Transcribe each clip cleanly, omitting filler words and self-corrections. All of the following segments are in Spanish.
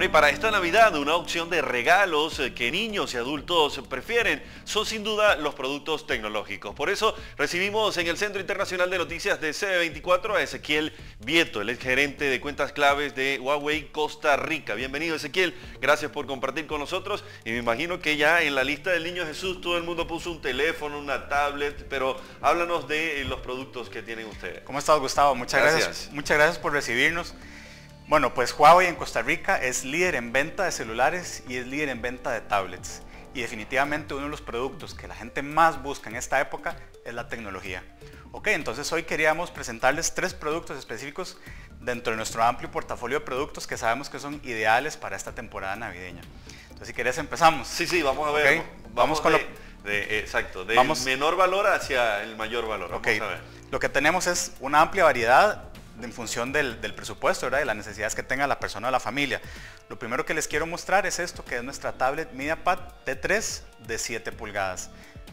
Bueno, y para esta Navidad una opción de regalos que niños y adultos prefieren son sin duda los productos tecnológicos. Por eso recibimos en el Centro Internacional de Noticias de CB24 a Ezequiel Vieto, el exgerente de cuentas claves de Huawei Costa Rica. Bienvenido, Ezequiel, gracias por compartir con nosotros. Y me imagino que ya en la lista del Niño Jesús todo el mundo puso un teléfono, una tablet, pero háblanos de los productos que tienen ustedes. ¿Cómo estás, Gustavo? Muchas gracias por recibirnos. Bueno, pues Huawei en Costa Rica es líder en venta de celulares y es líder en venta de tablets. Y definitivamente uno de los productos que la gente más busca en esta época es la tecnología. Ok, entonces hoy queríamos presentarles tres productos específicos dentro de nuestro amplio portafolio de productos que sabemos que son ideales para esta temporada navideña. Entonces, si querés, empezamos. Sí, vamos a ver. Okay. Vamos con del menor valor hacia el mayor valor. Okay. Vamos a ver. Lo que tenemos es una amplia variedad en función del presupuesto, ¿verdad?, de las necesidades que tenga la persona o la familia. Lo primero que les quiero mostrar es esto, que es nuestra tablet MediaPad T3 de 7 pulgadas.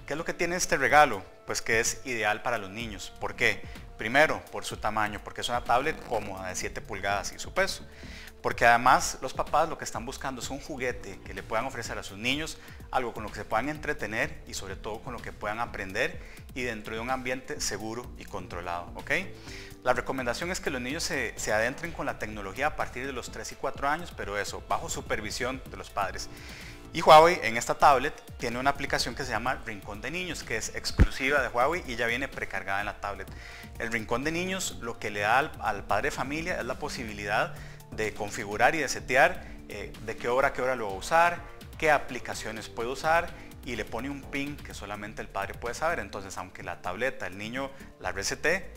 ¿Qué es lo que tiene este regalo? Pues que es ideal para los niños. ¿Por qué? Primero, por su tamaño, porque es una tablet cómoda de 7 pulgadas y su peso. Porque además los papás lo que están buscando es un juguete que le puedan ofrecer a sus niños, algo con lo que se puedan entretener y sobre todo con lo que puedan aprender y dentro de un ambiente seguro y controlado, ¿ok? La recomendación es que los niños se adentren con la tecnología a partir de los 3 y 4 años, pero eso, bajo supervisión de los padres. Y Huawei en esta tablet tiene una aplicación que se llama Rincón de Niños, que es exclusiva de Huawei y ya viene precargada en la tablet. El Rincón de Niños lo que le da al padre de familia es la posibilidad de configurar y de setear de qué hora lo va a usar, qué aplicaciones puede usar, y le pone un pin que solamente el padre puede saber. Entonces, aunque la tableta, el niño la resete,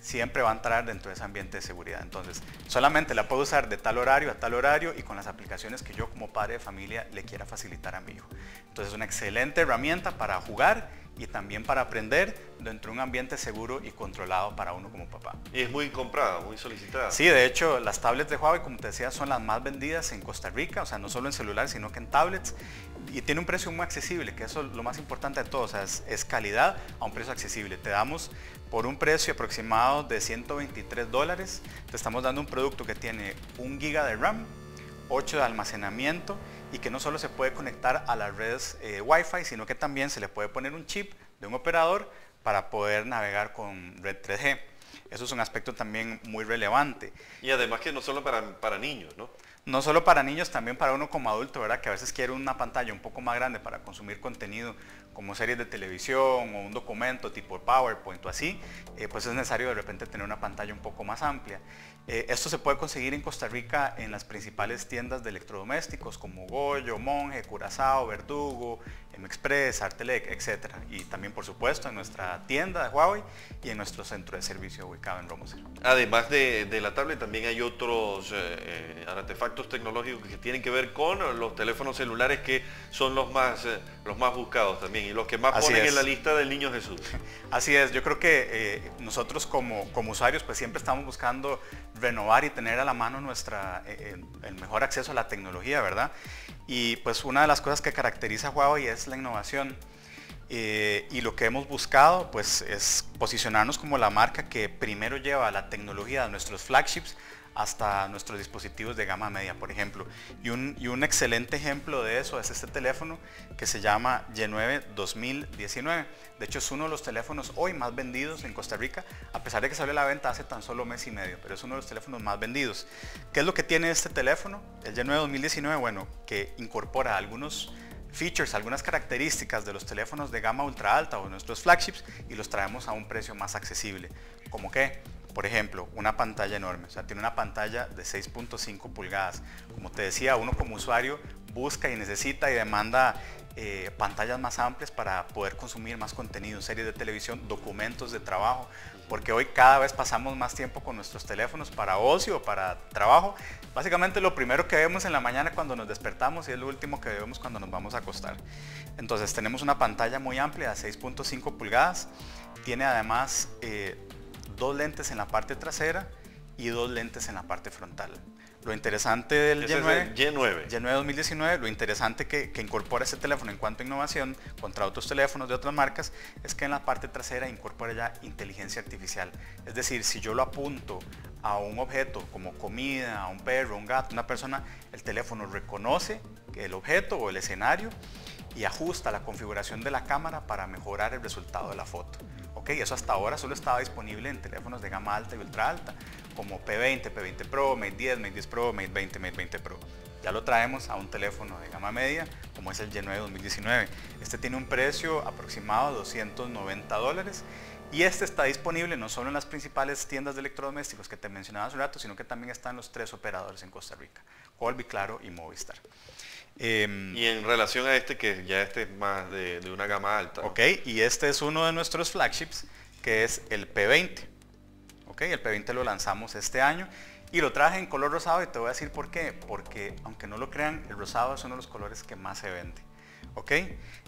siempre va a entrar dentro de ese ambiente de seguridad. Entonces, solamente la puedo usar de tal horario a tal horario y con las aplicaciones que yo como padre de familia le quiera facilitar a mi hijo. Entonces, es una excelente herramienta para jugar y también para aprender dentro de un ambiente seguro y controlado para uno como papá. Y es muy comprada, muy solicitada. Sí, de hecho, las tablets de Huawei, como te decía, son las más vendidas en Costa Rica, o sea, no solo en celulares, sino que en tablets. Y tiene un precio muy accesible, que eso es lo más importante de todo, o sea, es calidad a un precio accesible. Te damos por un precio aproximado de $123, te estamos dando un producto que tiene 1 GB de RAM, 8 de almacenamiento y que no solo se puede conectar a las redes Wi-Fi, sino que también se le puede poner un chip de un operador para poder navegar con red 3G. Eso es un aspecto también muy relevante. Y además que no solo para niños, ¿no? No solo para niños, también para uno como adulto, ¿verdad?, que a veces quiere una pantalla un poco más grande para consumir contenido como series de televisión o un documento tipo PowerPoint o así, pues es necesario de repente tener una pantalla un poco más amplia. Esto se puede conseguir en Costa Rica en las principales tiendas de electrodomésticos como Goyo, Monge, Curazao, Verdugo, M-Express, Artelec, etc. Y también, por supuesto, en nuestra tienda de Huawei y en nuestro centro de servicio ubicado en Romo. Además de la tablet, también hay otros artefactos tecnológicos que tienen que ver con los teléfonos celulares, que son los más buscados también y los que más ponen en la lista del Niño Jesús. Así es, yo creo que nosotros como usuarios pues siempre estamos buscando renovar y tener a la mano el mejor acceso a la tecnología, ¿verdad? Y pues una de las cosas que caracteriza a Huawei es la innovación. Y lo que hemos buscado pues es posicionarnos como la marca que primero lleva la tecnología de nuestros flagships hasta nuestros dispositivos de gama media, por ejemplo. Y un excelente ejemplo de eso es este teléfono que se llama Y9 2019. De hecho, es uno de los teléfonos hoy más vendidos en Costa Rica, a pesar de que salió a la venta hace tan solo mes y medio, pero es uno de los teléfonos más vendidos. ¿Qué es lo que tiene este teléfono? El Y9 2019, bueno, que incorpora algunos features, algunas características de los teléfonos de gama ultra alta o nuestros flagships, y los traemos a un precio más accesible. ¿Cómo qué? Por ejemplo, una pantalla enorme, o sea, tiene una pantalla de 6.5 pulgadas. Como te decía, uno como usuario busca y necesita y demanda pantallas más amplias para poder consumir más contenido, series de televisión, documentos de trabajo, porque hoy cada vez pasamos más tiempo con nuestros teléfonos para ocio, para trabajo. Básicamente lo primero que vemos en la mañana cuando nos despertamos y es lo último que vemos cuando nos vamos a acostar. Entonces tenemos una pantalla muy amplia de 6.5 pulgadas, tiene además dos lentes en la parte trasera y dos lentes en la parte frontal. Lo interesante del Y9 2019, lo interesante que incorpora este teléfono en cuanto a innovación contra otros teléfonos de otras marcas, es que en la parte trasera incorpora ya inteligencia artificial. Es decir, si yo lo apunto a un objeto como comida, a un perro, un gato, una persona, el teléfono reconoce el objeto o el escenario y ajusta la configuración de la cámara para mejorar el resultado de la foto. Okay, eso hasta ahora solo estaba disponible en teléfonos de gama alta y ultra alta, como P20, P20 Pro, Mate 10, Mate 10 Pro, Mate 20, Mate 20 Pro. Ya lo traemos a un teléfono de gama media, como es el Y9 2019. Este tiene un precio aproximado de $290 y este está disponible no solo en las principales tiendas de electrodomésticos que te mencionaba hace un rato, sino que también están los tres operadores en Costa Rica, Kolbi, Claro y Movistar. Y en relación a este, que ya este es más de una gama alta, ¿no? Ok, y este es uno de nuestros flagships, que es el P20. Ok, el P20 lo lanzamos este año y lo traje en color rosado, y te voy a decir por qué. Porque aunque no lo crean, el rosado es uno de los colores que más se vende. Ok,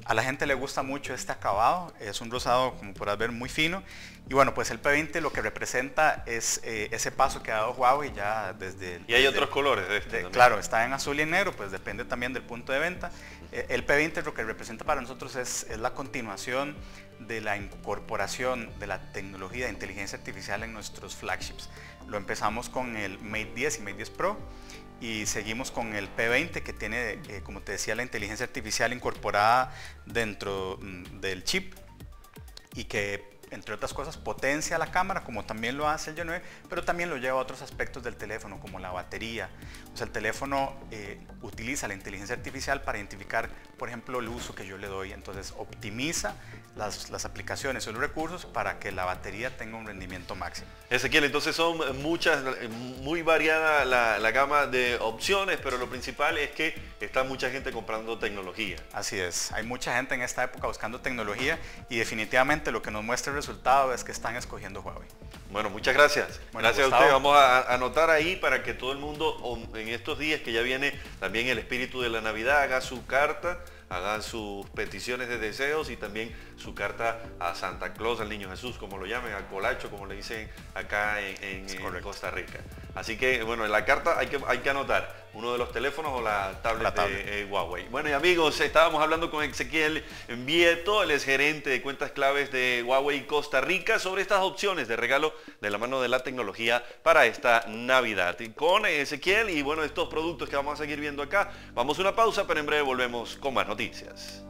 a la gente le gusta mucho este acabado, es un rosado, como podrás ver, muy fino. Y bueno, pues el P20 lo que representa es ese paso que ha dado Huawei ya desde... ¿Y hay otros colores de este? Claro, está en azul y en negro, pues depende también del punto de venta. El P20 lo que representa para nosotros es la continuación de la incorporación de la tecnología de inteligencia artificial en nuestros flagships. Lo empezamos con el Mate 10 y Mate 10 Pro. Y seguimos con el P20, que tiene, como te decía, la inteligencia artificial incorporada dentro del chip y que, entre otras cosas, potencia la cámara, como también lo hace el Y9, pero también lo lleva a otros aspectos del teléfono, como la batería. O sea, el teléfono utiliza la inteligencia artificial para identificar, por ejemplo, el uso que yo le doy. Entonces, optimiza las aplicaciones o los recursos para que la batería tenga un rendimiento máximo. Ezequiel, entonces son muchas, muy variada la gama de opciones, pero lo principal es que está mucha gente comprando tecnología. Así es, hay mucha gente en esta época buscando tecnología y definitivamente lo que nos muestra el resultado es que están escogiendo Huawei. Bueno, muchas gracias. Bueno, gracias, Gustavo. A usted. Vamos a anotar ahí para que todo el mundo en estos días que ya viene también el espíritu de la Navidad haga su carta, hagan sus peticiones de deseos y también su carta a Santa Claus, al Niño Jesús, como lo llamen, al Colacho, como le dicen acá en Costa Rica. Así que, bueno, en la carta hay que anotar uno de los teléfonos o la tablet. De Huawei. Bueno, y amigos, estábamos hablando con Ezequiel Vieto, el exgerente de cuentas claves de Huawei Costa Rica, sobre estas opciones de regalo de la mano de la tecnología para esta Navidad. Y con Ezequiel y, bueno, estos productos que vamos a seguir viendo acá, vamos a una pausa, pero en breve volvemos con más noticias.